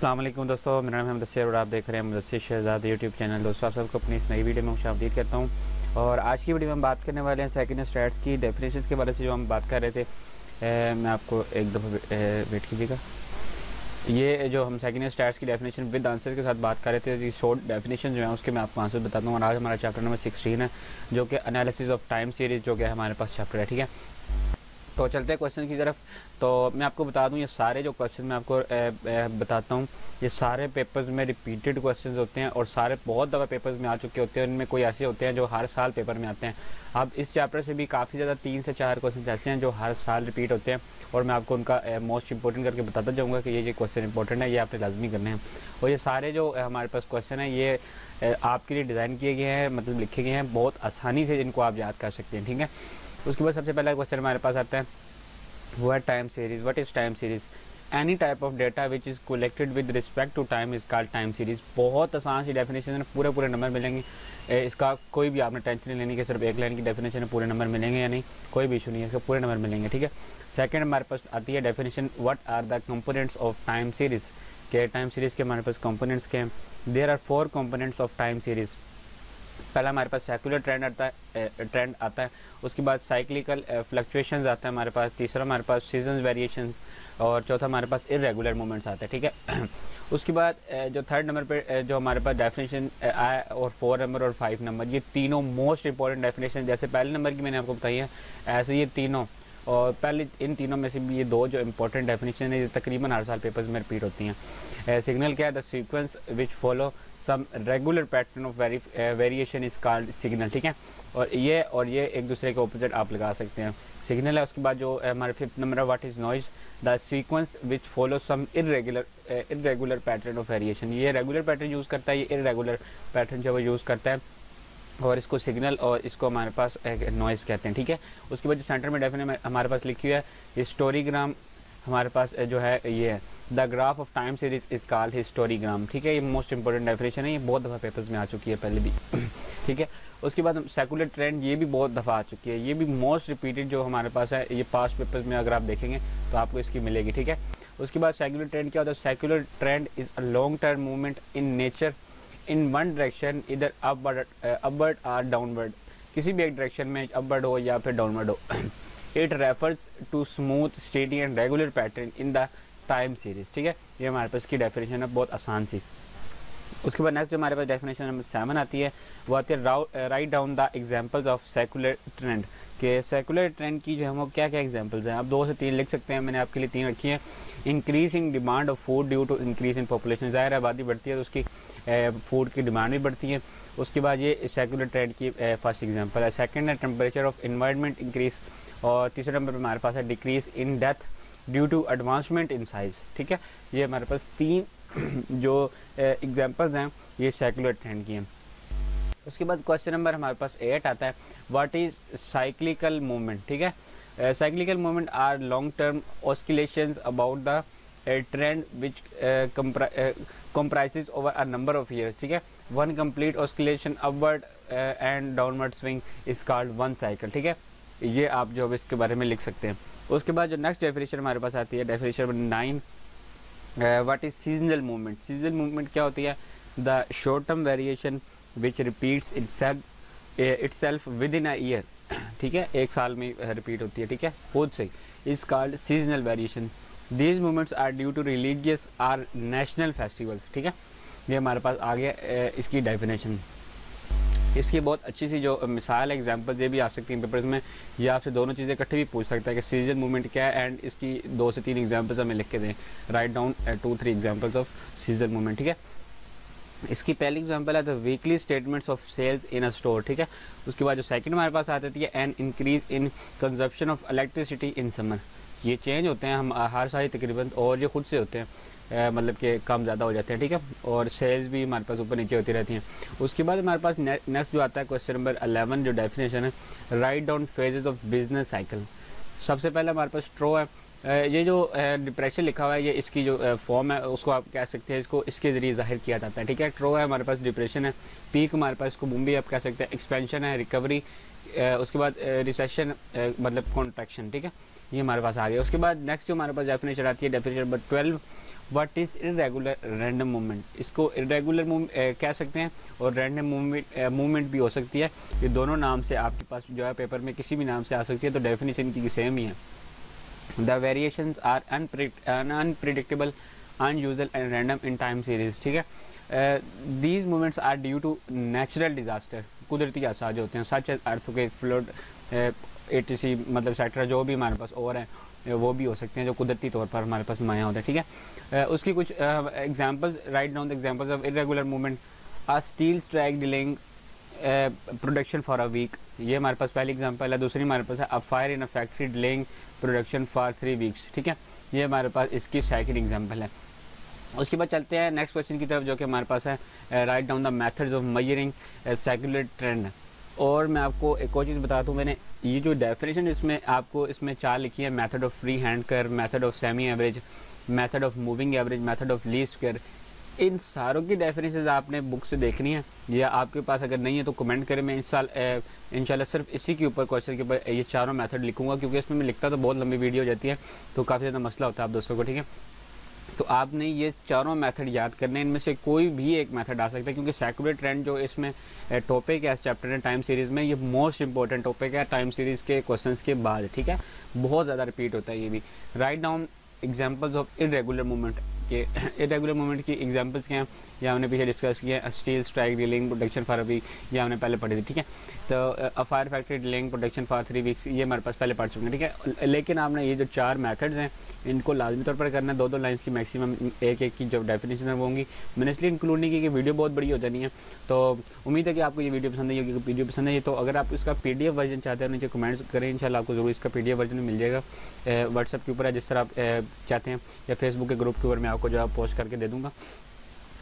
अस्सलाम वालेकुम दोस्तों, मेरा नाम है मुदस्सिर और आप देख रहे हैं मुदस्सिर शहजाद यूट्यूब चैनल। दोस्तों आप सबको अपनी इस नई वीडियो में खुशामदीद करता हूं। और आज की वीडियो में हम बात करने वाले हैं सेकंड स्टैट्स की डेफिनेशन के बारे से जो हम बात कर रहे थे। मैं आपको एक दफ़ा वेट कीजिएगा। ये जो हम सेकंड स्टैट्स की डेफिनेशन विद आंसर के साथ बात कर रहे थे, शॉर्ट डेफिनेशन जो है उसके मैं आपको आंसर बताता हूँ। और आज हमारा चैप्टर नंबर 16 है जो कि एनालिसिस ऑफ टाइम सीरीज़ जो कि हमारे पास चैप्टर है, ठीक है। तो चलते हैं क्वेश्चन की तरफ। तो मैं आपको बता दूं ये सारे जो क्वेश्चन मैं आपको बताता हूं ये सारे पेपर्स में रिपीटेड क्वेश्चंस होते हैं और सारे बहुत दफ़ा पेपर्स में आ चुके होते हैं। उनमें कोई ऐसे होते हैं जो हर साल पेपर में आते हैं। अब इस चैप्टर से भी काफ़ी ज़्यादा 3 से 4 क्वेश्चन ऐसे हैं जो हर साल रिपीट होते हैं और मैं आपको उनका मोस्ट इंपॉर्टेंट करके बताता जाऊँगा कि ये क्वेश्चन इंपॉर्टेंट है, ये आपने लाजमी करने हैं। और ये सारे जो हमारे पास क्वेश्चन हैं ये आपके लिए डिज़ाइन किए गए हैं, मतलब लिखे गए हैं, बहुत आसानी से जिनको आप याद कर सकते हैं, ठीक है। उसके बाद सबसे पहला क्वेश्चन हमारे पास आता है वो है time series. What is time series? Any type of data which is collected with respect to time is called time series. बहुत आसान सी डेफिनेशन है, पूरे पूरे नंबर मिलेंगे। इसका कोई भी आपने टेंशन नहीं लेनी कि सिर्फ एक लाइन की डेफिनेशन है पूरे नंबर मिलेंगे या नहीं, कोई भी इशू नहीं है, इसका पूरे नंबर मिलेंगे, ठीक है। सेकेंड हमारे पास आती है definition what are the components of time series. के टाइम सीरीज़ के हमारे पास कंपोनेंट्स के हैं। There are 4 components of time series. पहला हमारे पास सेकुलर ट्रेंड आता है, उसके बाद साइक्लिकल फ्लक्चुएशंस आता है हमारे पास। तीसरा हमारे पास सीजन वेरिएशंस और चौथा हमारे पास इरेगुलर मोमेंट्स आते हैं, ठीक है। उसके बाद जो थर्ड नंबर पे जो हमारे पास डेफिनेशन आया और 4 नंबर और 5 नंबर, ये तीनों मोस्ट इंपॉर्टेंट डेफिनेशन। जैसे पहले नंबर की मैंने आपको बताई है, ऐसे ये तीनों और पहले इन तीनों में से भी ये 2 जो इंपॉर्टेंट डेफिनेशन है ये तकरीबन हर साल पेपर्स में रिपीट होती हैं। सिग्नल क्या है? The sequence which follow some regular pattern of variation is called signal, ठीक है। और ये एक दूसरे के ऑपोजिट आप लगा सकते हैं, सिग्नल है। उसके बाद जो हमारे 5th number what is noise? The sequence which follow some irregular pattern of variation. ये रेगुलर पैटर्न यूज़ करता है, ये इरेगुलर पैटर्न जो वो यूज़ करता है, और इसको सिग्नल और इसको हमारे पास नॉइज़ कहते हैं, ठीक है। उसके बाद जो सेंटर में डेफिनेशन हमारे पास लिखी हुई है हिस्टोरीग्राम, हमारे पास जो है ये है the graph of time series is called historigram, ठीक है। ये मोस्ट इंपॉर्टेंट डेफिनेशन है, ये बहुत दफ़ा पेपर्स में आ चुकी है पहले भी, ठीक है। उसके बाद सेकुलर ट्रेंड, ये भी बहुत दफ़ा आ चुकी है, ये भी मोस्ट रिपीटेड जो हमारे पास है, ये पास्ट पेपर्स में अगर आप देखेंगे तो आपको इसकी मिलेगी, ठीक है। उसके बाद सेकुलर ट्रेंड क्या होता है? Secular trend is a long term movement in nature in one direction इधर अपवर्ड और डाउनवर्ड, किसी भी एक डायरेक्शन में अपवर्ड हो या फिर डाउनवर्ड हो। It refers to smooth steady and regular pattern in the time series, ठीक है। ये हमारे पास की डेफिनेशन है, बहुत आसान सी। उसके बाद नेक्स्ट जो हमारे पास डेफिनेशन नंबर 7 आती है वो आती है write down the examples of secular trend. के सेकुलर ट्रेंड की जो है वो क्या क्या एग्जांपल्स हैं? आप 2 से 3 लिख सकते हैं, मैंने आपके लिए 3 रखी हैं। Increasing demand of food due to increase in population, ज़ाहिर आबादी बढ़ती है तो उसकी फूड की डिमांड भी बढ़ती है। उसके बाद ये सेकुलर ट्रेंड की फर्स्ट एग्जांपल है। सेकेंड है टेम्परेचर ऑफ एनवायरनमेंट इंक्रीज, और तीसरे नंबर पर हमारे पास है decrease in death due to advancement in साइज, ठीक है। ये हमारे पास 3 जो एग्जांपल्स हैं ये सेकुलर ट्रेंड की हैं। उसके बाद क्वेश्चन नंबर हमारे पास 8 आता है व्हाट इज़ साइक्लिकल मूवमेंट, ठीक है। Cyclical movement are long term oscillations about the trend which comprises over a number of years, ठीक है। One complete oscillation upward and downward swing is called one cycle, ठीक है। ये आप जो इसके बारे में लिख सकते हैं। उसके बाद जो नेक्स्ट डेफिनेशन हमारे पास आती है definition number 9 what is seasonal movement. Seasonal movement क्या होती है? The short term variation which repeats itself within a year, ठीक है, एक साल में रिपीट होती है, ठीक है, खुद से is called seasonal variation. These movements are due to religious or national festivals, ठीक है। ये हमारे पास आ गया इसकी डेफिनेशन। इसकी बहुत अच्छी सी जो मिसाल एग्जांपल्स ये भी आ सकती हैं पेपर्स में, ये आपसे दोनों चीज़ें इकट्ठे भी पूछ सकता है कि सीजन मूवमेंट क्या है एंड इसकी 2 से 3 एग्जांपल्स हमें लिख के दें। Write down 2-3 examples of season movement, ठीक है। इसकी पहली एग्जांपल है the weekly statements of sales in a store, ठीक है। उसके बाद जो सेकेंड हमारे पास आती है an increase in consumption of electricity in summer. ये चेंज होते हैं हम हर साल तकरीबन, और ये खुद से होते हैं, मतलब कि कम ज़्यादा हो जाते हैं, ठीक है। और सेल्स भी हमारे पास ऊपर नीचे होती रहती हैं। उसके बाद हमारे पास नेक्स्ट जो आता है क्वेश्चन नंबर 11 जो डेफिनेशन है write down phases of business cycle. सबसे पहले हमारे पास स्ट्रो है, ये जो डिप्रेशन लिखा हुआ है ये इसकी जो फॉर्म है उसको आप कह सकते हैं, इसको इसके ज़रिए ज़ाहिर किया जाता है, ठीक है। ट्रो है हमारे पास, डिप्रेशन है, पीक हमारे पास इसको बूम भी आप कह सकते हैं, एक्सपेंशन है, रिकवरी, उसके बाद रिसेशन मतलब कॉन्ट्रैक्शन, ठीक है। ये हमारे पास आ गया। उसके बाद नेक्स्ट जो हमारे पास डेफिनेशन आती है definition number 12 what is irregular random movement. इसको इरेगुलर कह सकते हैं और रैंडम मूवमेंट भी हो सकती है। ये दोनों नाम से आपके पास जो है पेपर में किसी भी नाम से आ सकती है, तो डेफिनेशन की सेम ही है। The variations are unpredictable, unusual and random in time series. ठीक है, these movements are due to natural disaster, कुदरती आसाज होते हैं, such as earthquake, flood, etc मतलब सेट्रा, जो भी हमारे पास और हैं वो भी हो सकते हैं जो कुदरती तौर पर हमारे पास माया होता है। ठीक है, उसकी कुछ examples, write down the examples of irregular movement. A steel strike delaying production for a week, ये हमारे पास पहली एग्जांपल है। दूसरी हमारे पास है a fire in a factory delaying production for 3 weeks. ठीक है, ये हमारे पास इसकी सेकेंड एग्जाम्पल है। उसके बाद चलते हैं नेक्स्ट क्वेश्चन की तरफ, जो कि हमारे पास है write down the methods of measuring secular trend. और मैं आपको एक और चीज़ बता दूँ, मैंने ये जो डेफिनेशन इसमें आपको इसमें 4 लिखी है, method of free hand curve, method of semi average, method of moving average, method of least कर, इन सारों की डेफिनेशन आपने बुक से देखनी है, या आपके पास अगर नहीं है तो कमेंट करें। मैं इस साल इंशाल्लाह सिर्फ इसी के ऊपर क्वेश्चन के ऊपर ये चारों मेथड लिखूँगा, क्योंकि इसमें मैं लिखता तो बहुत लंबी वीडियो हो जाती है, तो काफ़ी ज़्यादा मसला होता है आप दोस्तों को। ठीक है, तो आपने ये चारों मेथड याद करने, इनमें से कोई भी एक मेथड आ सकता है, क्योंकि सेक्युलर ट्रेंड जो इसमें टॉपिक है इस चैप्टर में टाइम सीरीज़ में, ये मोस्ट इंपॉर्टेंट टॉपिक है टाइम सीरीज़ के क्वेश्चंस के बाद। ठीक है, बहुत ज़्यादा रिपीट होता है ये भी। Write down examples of irregular movement के, इरेगुलर मूवमेंट की एग्जांपल्स क्या हैं, या हमने पीछे डिस्कस किया है steel strike delaying production for a week, या हमने पहले पढ़ी थी। ठीक है, तो fire factory delaying production for 3 weeks, ये हमारे पास पहले पढ़ चुके हैं। ठीक है, लेकिन आपने ये जो 4 मेथड्स हैं इनको लाजमी तौर पर करना है, 2-2 लाइन्स की मैक्सिमम, एक की जो डेफिनेशन है वो होंगी। मैंने इसलिए इंक्लूड नहीं की कि वीडियो बहुत बड़ी हो जानी है। तो उम्मीद है कि आपको ये वीडियो पसंद आई होगी, वीडियो पसंद आई तो अगर आप इसका PDF वर्जन चाहते हैं नीचे कमेंट्स करें, इंशाल्लाह आपको ज़रूर इसका PDF वर्जन मिल जाएगा। व्हाट्सएप के ऊपर है जिस तरह आप चाहते हैं, या फेसबुक के ग्रुप के ऊपर मैं आपको जो आप पोस्ट करके दे दूँगा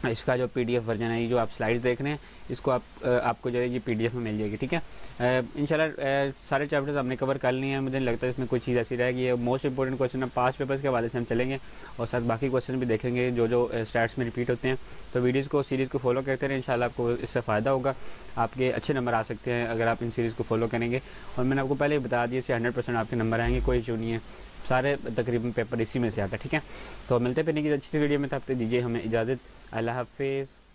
इसका जो PDF वर्जन है। ये जो आप स्लाइड्स देख रहे हैं इसको आपको जो है ये PDF में मिल जाएगी। ठीक है, इंशाल्लाह सारे चैप्टर्स हमने कवर कर लिए हैं, मुझे नहीं लगता है इसमें कोई चीज़ ऐसी रहेगी। ये मोस्ट इंपॉर्टेंट क्वेश्चन है, 5 पेपर्स के हवाले से हम चलेंगे और साथ बाकी क्वेश्चन भी देखेंगे जो जो स्टार्ट्स में रिपीट होते हैं। तो वीडियोज़ को सीरीज़ को फॉलो करते रहें, इंशाल्लाह आपको इससे फ़ायदा होगा, आपके अच्छे नंबर आ सकते हैं अगर आप इन सीरीज़ को फॉलो करेंगे। और मैंने आपको पहले ही बता दिया इससे 100% आपके नंबर आएंगे, कोई इशू नहीं है, सारे तकरीबन पेपर इसी में से आता है। ठीक है, तो मिलते हैं फिर की अच्छी वीडियो में, तब तक दीजिए हमें इजाज़त। अल्लाह हाफिज़।